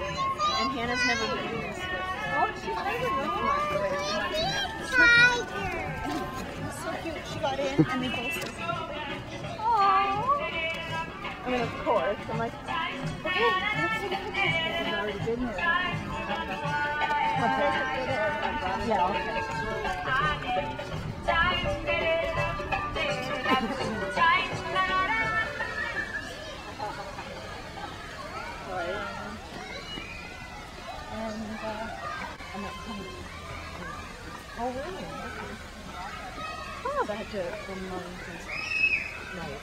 And Hannah's never been in this. Oh, she's never been. It's so cute. She got in and they both said, aww. I mean, of course. I'm like, okay, let's see the pictures. It's already been here. Oh, really? Okay. Oh, that's it from Mornington's night.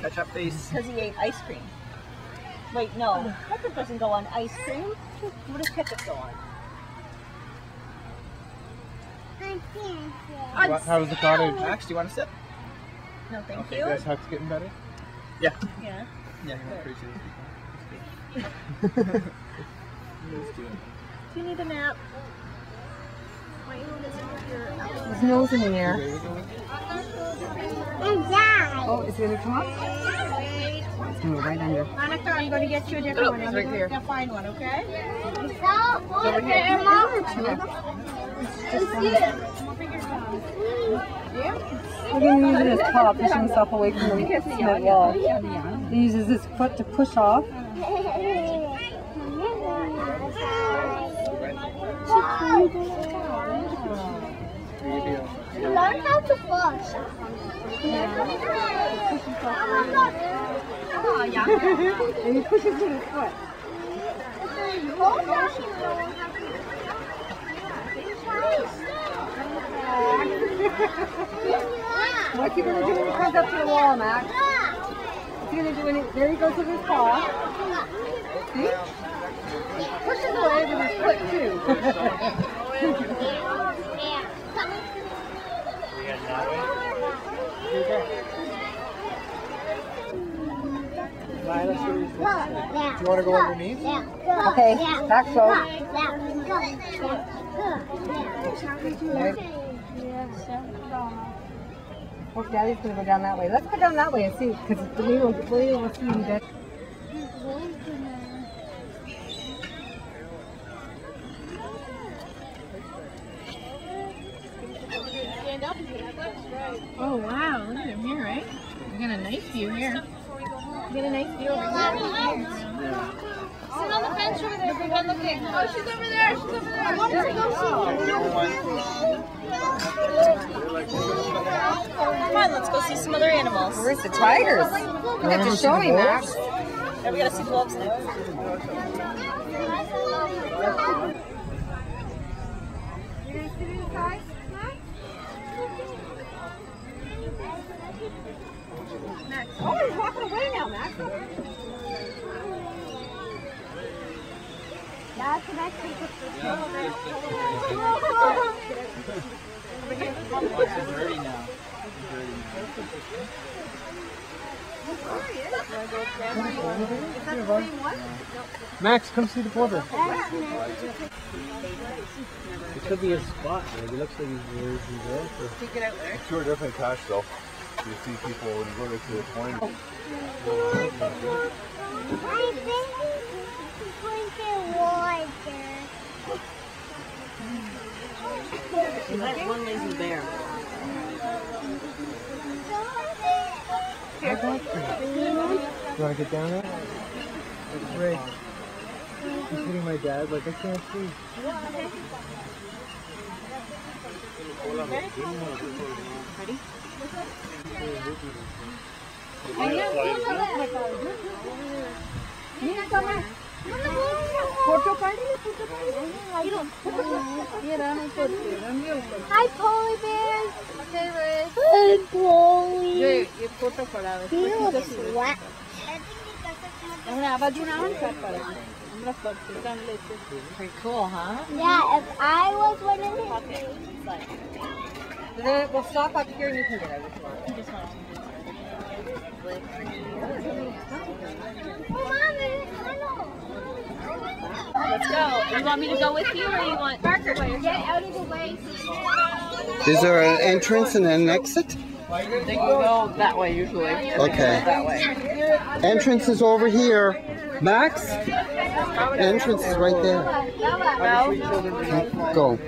Catch up, please. Because he ate ice cream. Wait, no. Ketchup doesn't go on ice cream. What does ketchup go on? How was the cottage? Max, do you want to sip? No, thank you. You guys, how's it getting better? Yeah. Yeah. Yeah, you're appreciate it. Do you need a nap? His nose in the air. Oh, is it going to come up? It's going to go right under. Monica, I'm going to get you a different one. I'm going to get a fine one, okay? We're going to use his paw to push himself away from the cement wall. He uses his foot to push off. She learned how to push. And he pushes with his foot. What's he going to do when he comes up to the wall, Max? What's he going to do when he... There he goes with his paw. See? He pushes away with his foot, too. Do you want to go underneath? Okay, back slow. Poor daddy's going to go down that way. Let's go down that way and see, because we will see him dead. Oh wow, look at him here, right? We got a nice view here. We got a nice view over here. Sit on the bench over there, everyone looking. Oh, she's over there, she's over there. I want her to go see. Come on, let's go see some other animals. Where's the tigers? You have to show me, Max. Yeah, we gotta see wolves next. You're gonna sit inside, Max? Oh, he's walking away now, Max. That's an extra Max, come see the border. It could be a spot, it looks like he's very good. Take it out there. Two different cash though. You see people when you go to the point. And that one lazy bear. Do you want to get down there? It's great. He's hitting my dad, like I can't see. Ready? Hi, Polly Bears! Okay, Ray. Hi, Polly! Ray, you photo for us. You look wet. Pretty cool, huh? Yeah, if I was one of them. Then we'll stop up here and you can get out of this one. Let's go. You want me to go with you, or you want Parker? Get out of the way. Is there an entrance and an exit? I think we go that way usually. Okay. That way. Entrance is over here. Max? Entrance is right there. Go.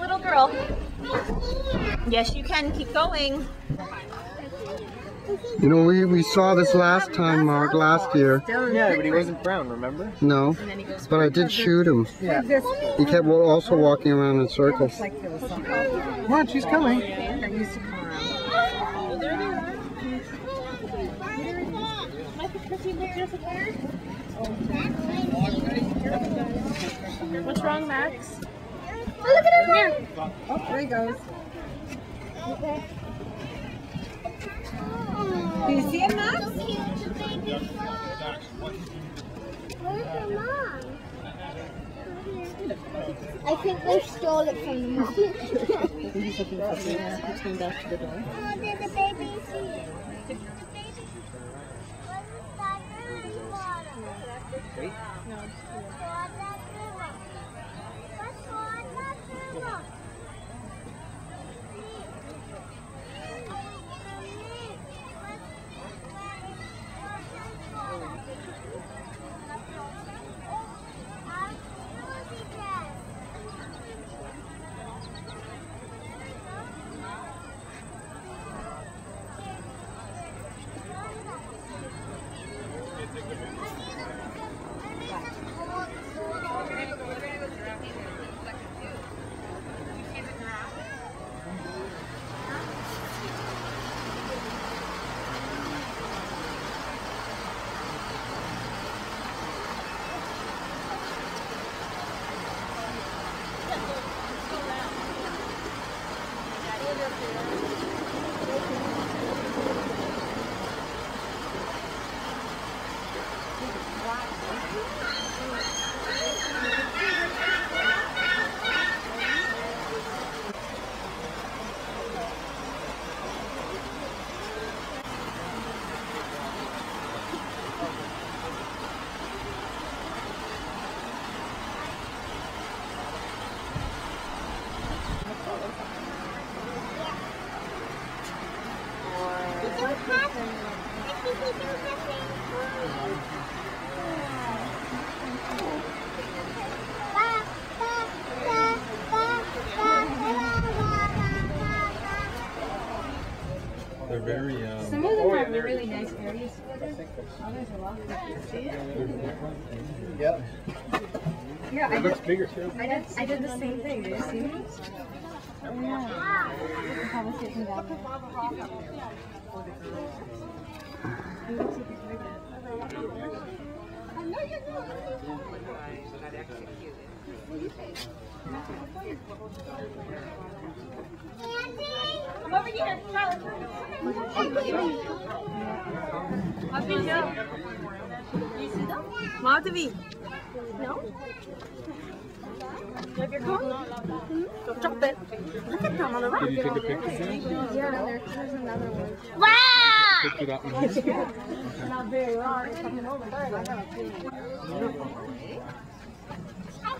Little girl. Yes, you can. Keep going. You know, we saw this last time, Mark, last year. Yeah, but he wasn't brown, remember? No, but I did shoot him. Yeah. He kept also walking around in circles. Come on, she's coming. What's wrong, Max? Oh, look at him here. Oh, there he goes. Okay. Do you see him, Max? Where's the mom? I think they stole it from the mom. He's looking for the man who came back to the door. Oh, did the baby see it? Wait. No. Some of them have really nice areas for them. Others are locked up. Yep. Yeah, it looks bigger too. I did the same thing. Did you see me? Oh, yeah. I know you do. Come over here, Charlie. Madhavi. No? Have your cone? Don't drop it. Look at them on the rock. Did you take a picture? Yeah, there's another one. Wow! Not very long. It's coming over there.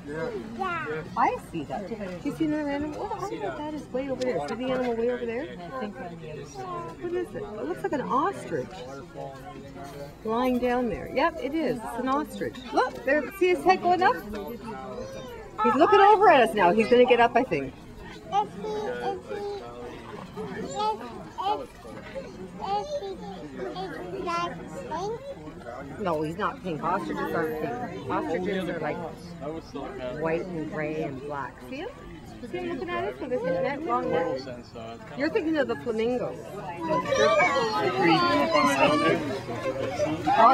Yeah. I see that. Do you see that animal? Oh, I don't know if that is way over there. See the animal way over there? I think on the other side. What is it? It looks like an ostrich lying down there. Yep, it is. It's an ostrich. Look, there. See his head going up? He's looking over at us now. He's going to get up, I think. No, he's not pink. Ostriches aren't pink. Ostriches are like white and gray and black. See him? See him looking at us with his net? Wrong net. You're thinking of the flamingos. Oh,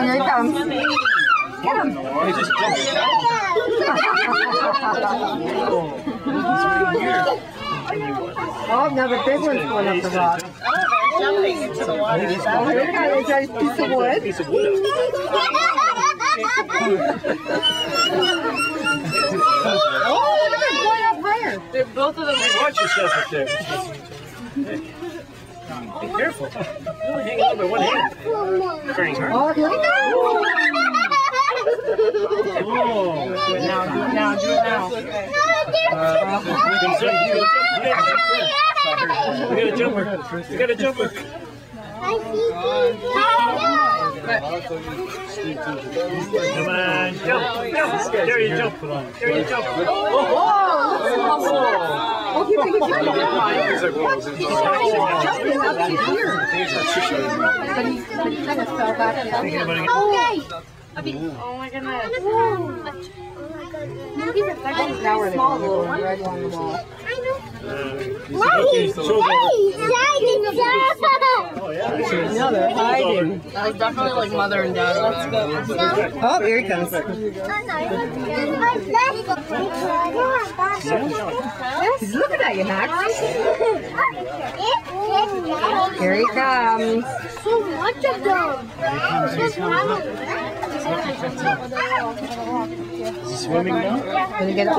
here he comes. Get him! Oh, now the big one's going up the rock. Jumping into the water. Look at that piece of wood. Piece of wood. Oh, look at it going up there. They're both of them. Hey, watch yourself up there. Hey. Be careful. You're only hanging on by one hand. Turning hard. Oh, do it now. Do it now. Do it now. We got a jumper. We got a jumper. Come on, jump, jump. There you jump. There you jump. Oh, he picked it up. Oh my goodness. Now small little red on the wall. Hey, oh, yeah. No, they're hiding. That was definitely like mother and dad. Let's go. Oh, here he comes. He's looking at you, Max. Here he comes. So much of them. Is he swimming now? Did he get I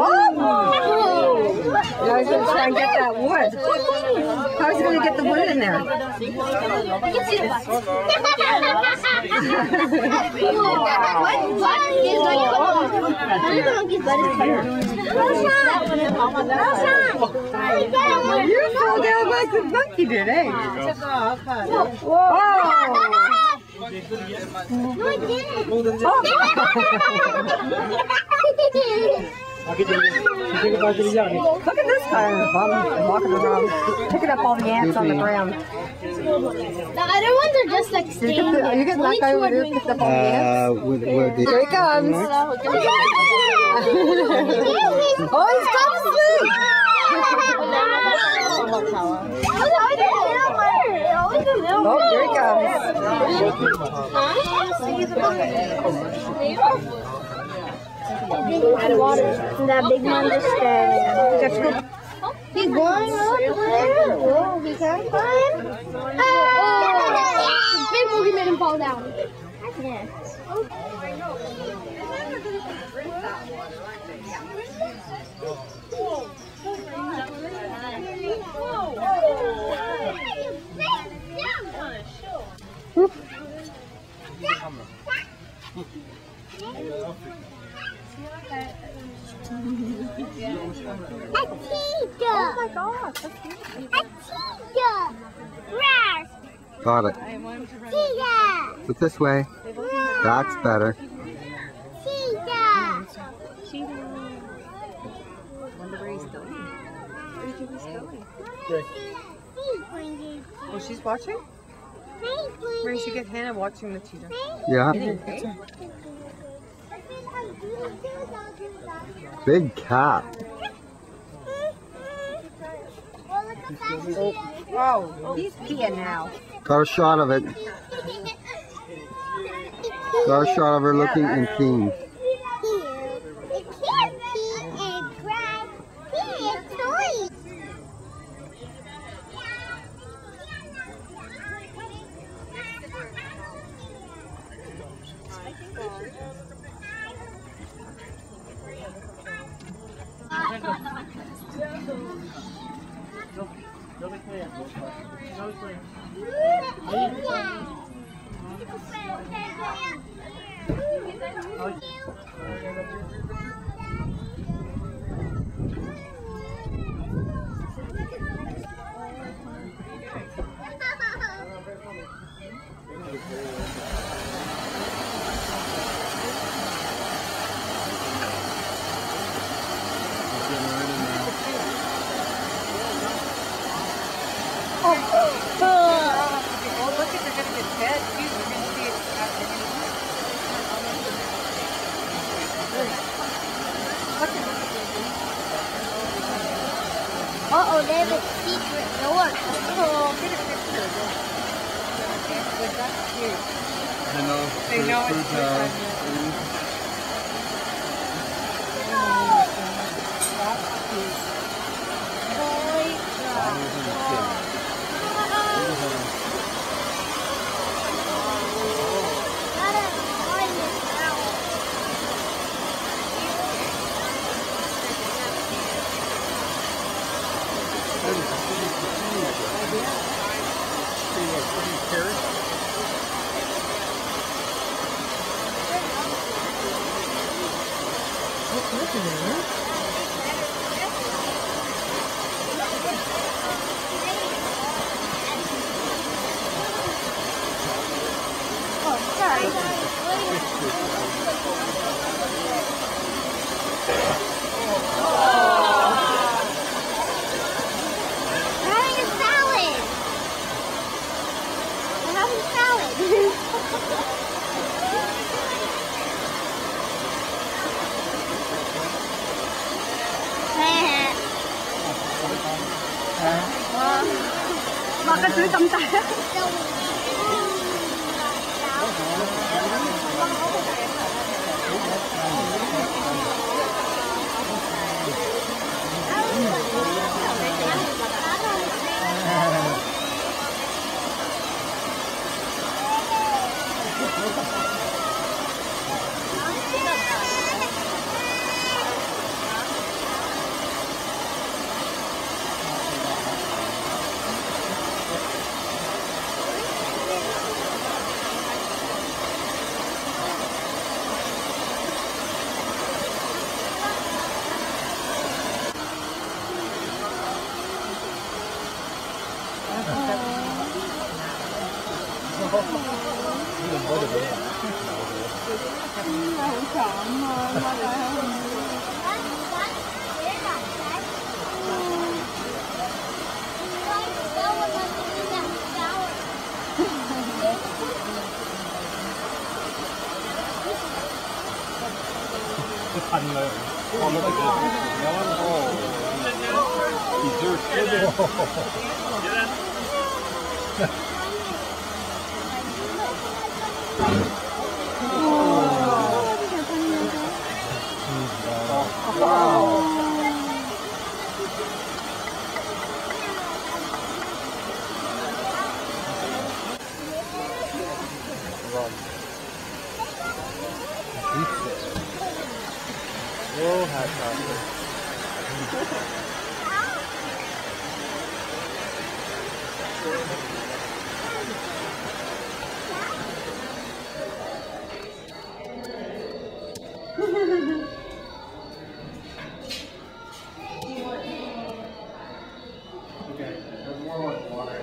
was going to try and get that wood. How is he going to get the wood in there? You fell down like the monkey did, eh? Whoa! No, I didn't. Look at this guy on the bottom, walking around, picking up all the ants on the ground. The other ones are just like standing there. You get that guy over there picked up all the ants? Here he comes. Oh, he's coming! Oh, there he comes. Water. That big man just staring. He's going up there. Oh, he can't climb. Oh, big boogie made him fall down. Yes. Oh my gosh, that's beautiful. Got it. Look this way. That's better. Wonder where he's going. Where do you think he's going? Oh, she's watching? Where you should get Hanna watching the cheetah. Yeah. Big cat. Oh, he's peeing now. Got a shot of it. Got a shot of her looking and peeing. It can't pee and grab. Pee and toys. Uh-oh, they have a secret door. Oh, get a picture. But that's cute. I know. They know it's Bakit sila tamtaya? Oh, look at this. Melon. Oh. Dessert sugar. Oh. Wow. Hot chocolate. Okay, there's more with water.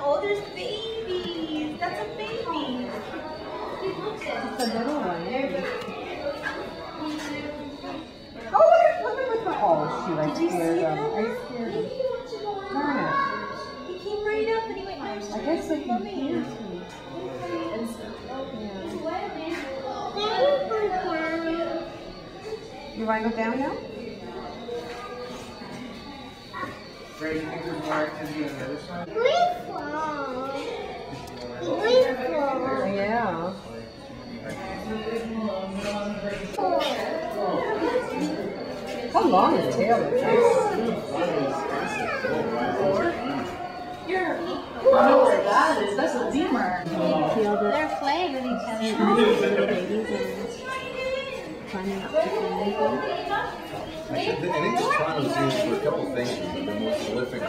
Oh, there's babies. That's a baby. It's a little one. Oh, look at my phone. She likes to hear them. I scared him. He came right up and he went, I guess they can hear me. You want to go down now? Great. Yeah. How long is tail? That's a lemur. They're playing with each other. I think this trial is used for a couple things that are more prolific.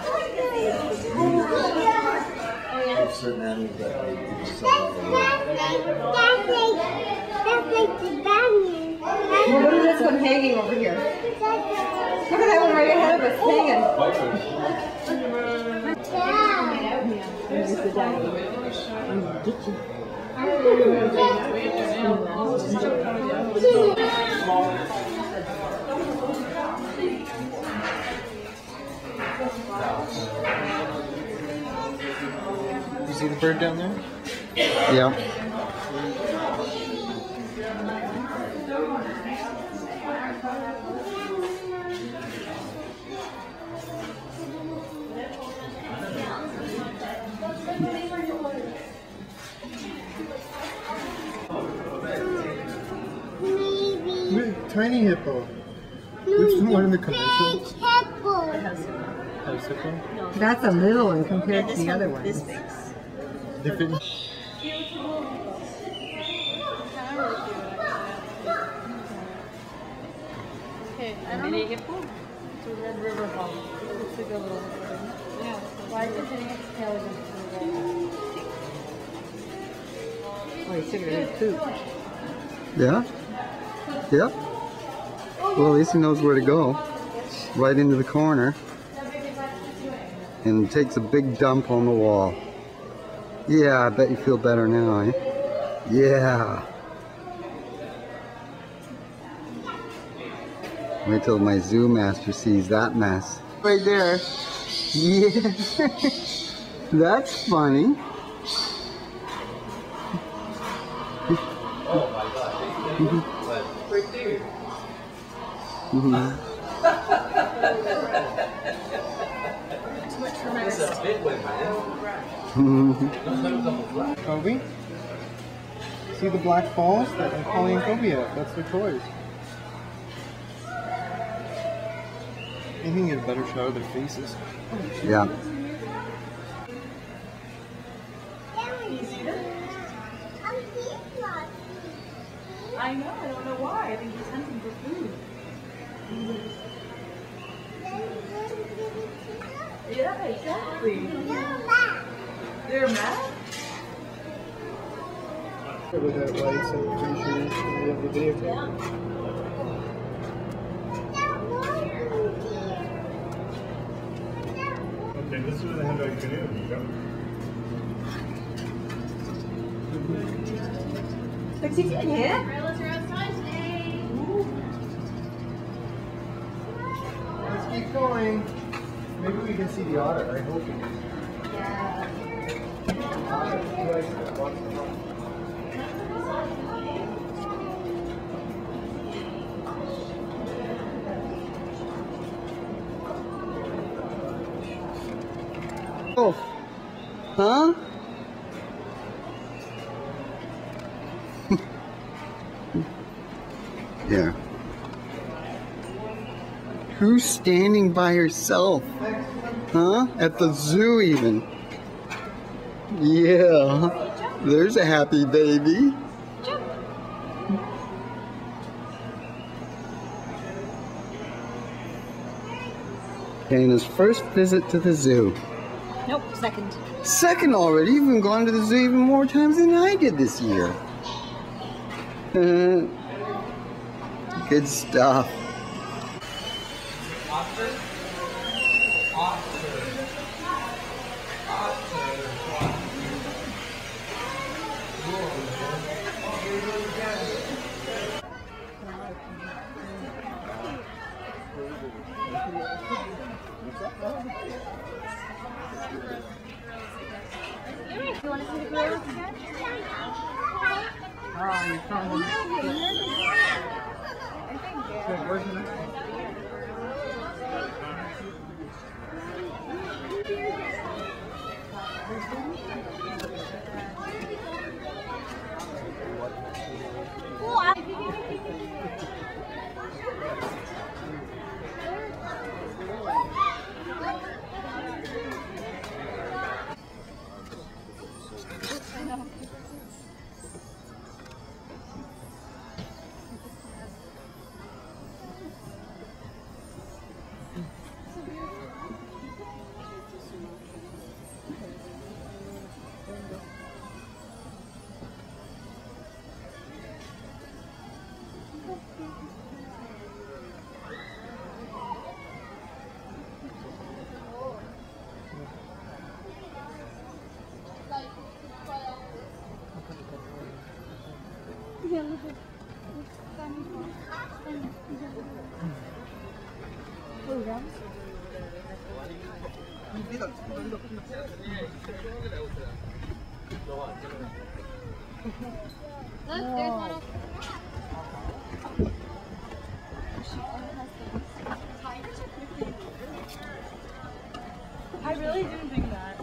Of certain animals that they do something. Look at this one hanging over here. Look at that one right ahead of us hanging. There's the dog. You see the bird down there? Yeah. Tiny hippo. Which one in the commercials? Hippo. That's a little one compared to the other one. Different. Okay, I don't know. It's a red river hog. It's a good little thing. Yeah. Why is it getting its tail against the red? Oh, he's taking it too. Yeah? Yeah? Well, at least he knows where to go. Right into the corner. And takes a big dump on the wall. Yeah, I bet you feel better now, eh? Yeah. Wait till my zoo master sees that mess. Right there. Yeah. That's funny. Oh my god. Right there. Too much for my man. Kobe? See the black balls? They're calling Kobe out. That's their toys. You can get a better shot of their faces. Yeah. I know, I don't know why. I think he's hunting for food. Yeah, exactly. They're mad? With that light, so I'm pretty sure we have the video. Okay, this is where the handbag canoe you go. Like, see you in here? Umbrellas are outside today. Let's keep going. Maybe we can see the otter, I hope. Oh. Huh? Yeah. Who's standing by herself? Huh? At the zoo even. Yeah. There's a happy baby. Dana's first visit to the zoo. Nope, second. Second already? You've been gone to the zoo even more times than I did this year. Good stuff. You want to see the girls? Oh, you're coming. I really didn't think that.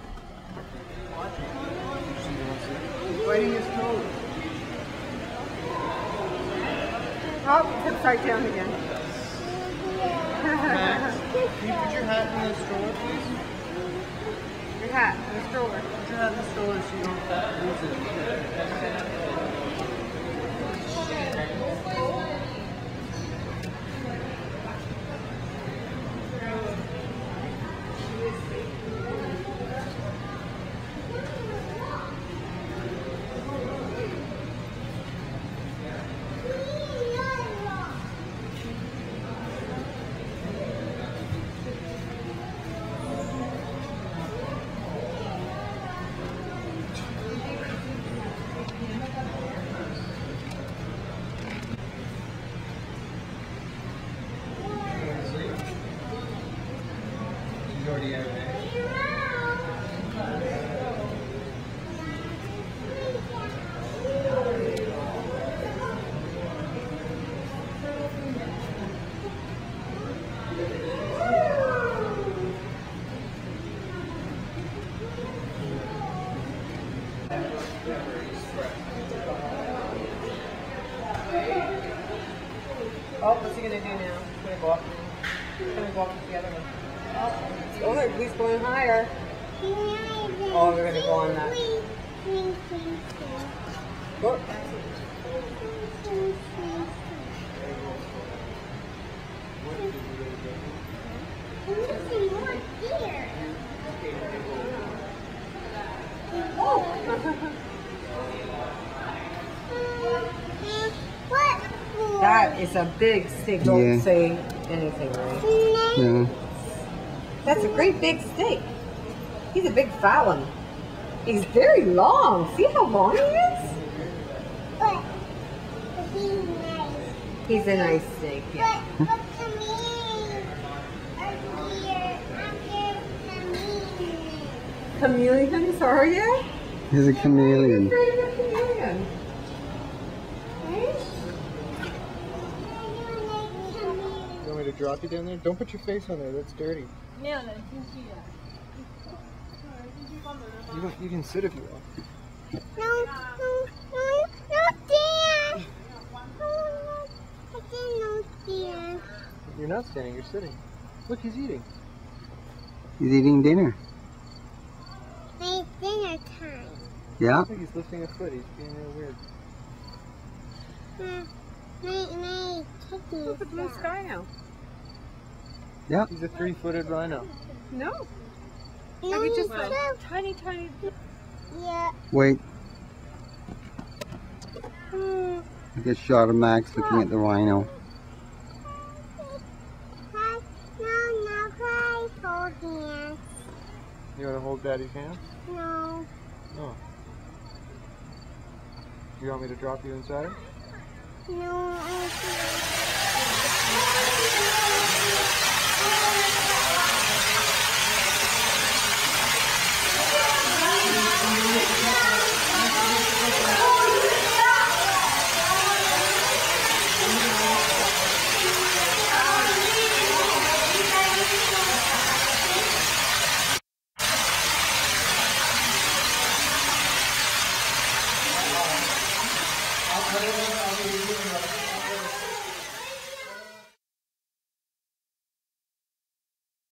Biting his toes. Oh, it's upside down again. Max, can you put your hat in the stroller, please? Your hat in the stroller. Put your hat in the stroller so you don't lose it. Oh, what's he gonna do now? He's gonna go up. He's gonna go up with the other one. Oh, look, he's going higher. Oh, we're gonna go on that. Look. That is a big stick. Don't say anything, right? Yeah. That's a great big stick. He's a big fat one. He's very long. See how long he is? But he's nice. He's a nice stick, yeah. But come here. I'm here. Chameleon, sorry, yeah? He's a chameleon. To drop you down there? Don't put your face on there, that's dirty. Yeah, no, you can sit if you want. No, Dan! I didn't know Dan. You're not standing, you're sitting. Look, he's eating. He's eating dinner. It's dinner time. Yeah? I don't think he's lifting a foot, he's being real weird. Look at the blue sky now. Yeah. He's a 3-footed rhino. No. Maybe just a tiny, tiny. Yeah. Wait. I just shot of Max looking at the rhino. No, hold hands. You want to hold Daddy's hand? No. No. Do you want me to drop you inside? No, I can't.